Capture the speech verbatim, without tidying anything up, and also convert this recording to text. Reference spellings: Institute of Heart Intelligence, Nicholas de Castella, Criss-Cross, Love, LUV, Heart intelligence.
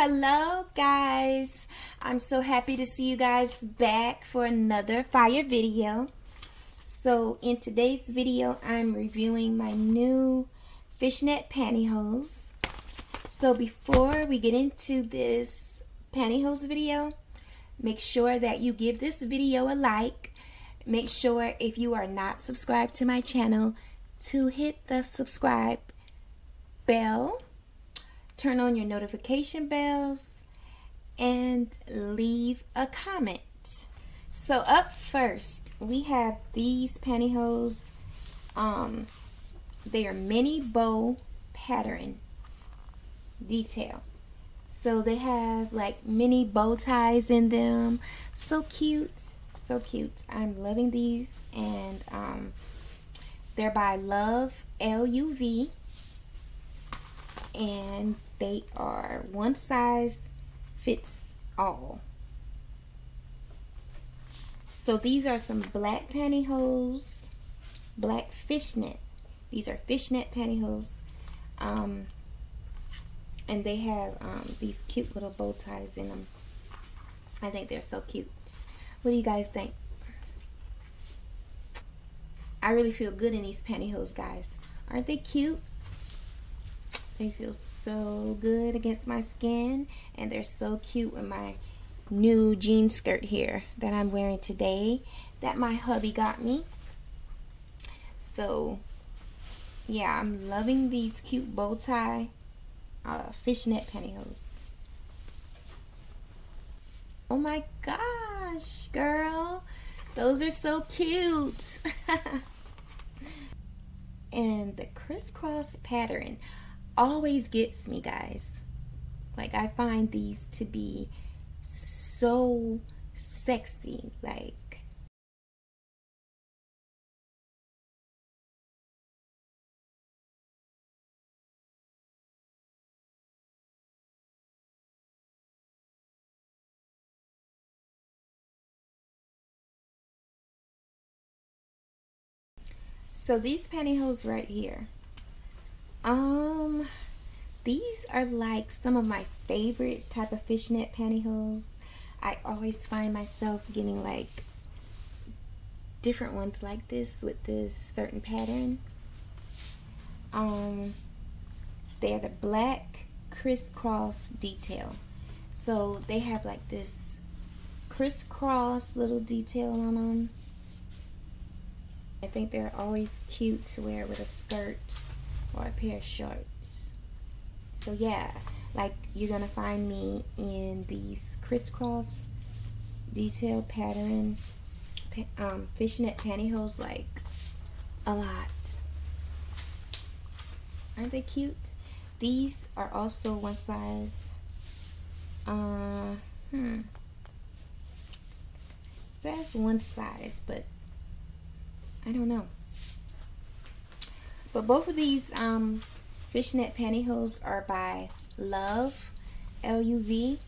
Hello guys, I'm so happy to see you guys back for another fire video. So in today's video I'm reviewing my new fishnet pantyhose. So before we get into this pantyhose video, make sure that you give this video a like. Make sure if you are not subscribed to my channel to hit the subscribe bell, turn on your notification bells, and leave a comment. So up first, we have these pantyhose. Um, they are mini bow pattern detail. So they have like mini bow ties in them. So cute, so cute. I'm loving these, and um, they're by Love, L U V, and they are one size fits all. So these are some black pantyhose, black fishnet. These are fishnet pantyhose. Um, and they have um, these cute little bow ties in them. I think they're so cute. What do you guys think? I really feel good in these pantyhose, guys. Aren't they cute? They feel so good against my skin, and they're so cute with my new jean skirt here that I'm wearing today that my hubby got me. So yeah, I'm loving these cute bow tie uh, fishnet pantyhose. Oh my gosh, girl, those are so cute. And the crisscross pattern always gets me, guys. Like, I find these to be so sexy. Like, so these pantyhose right here, Um, these are like some of my favorite type of fishnet pantyhose. I always find myself getting like different ones like this with this certain pattern. Um, they're the black crisscross detail. So they have like this crisscross little detail on them. I think they're always cute to wear with a skirt or a pair of shorts. So yeah, like, you're gonna find me in these crisscross detail pattern um, fishnet pantyhose like a lot. Aren't they cute? These are also one size. Uh, hmm. That's one size, but I don't know. But both of these um, fishnet pantyhose are by Love, L U V,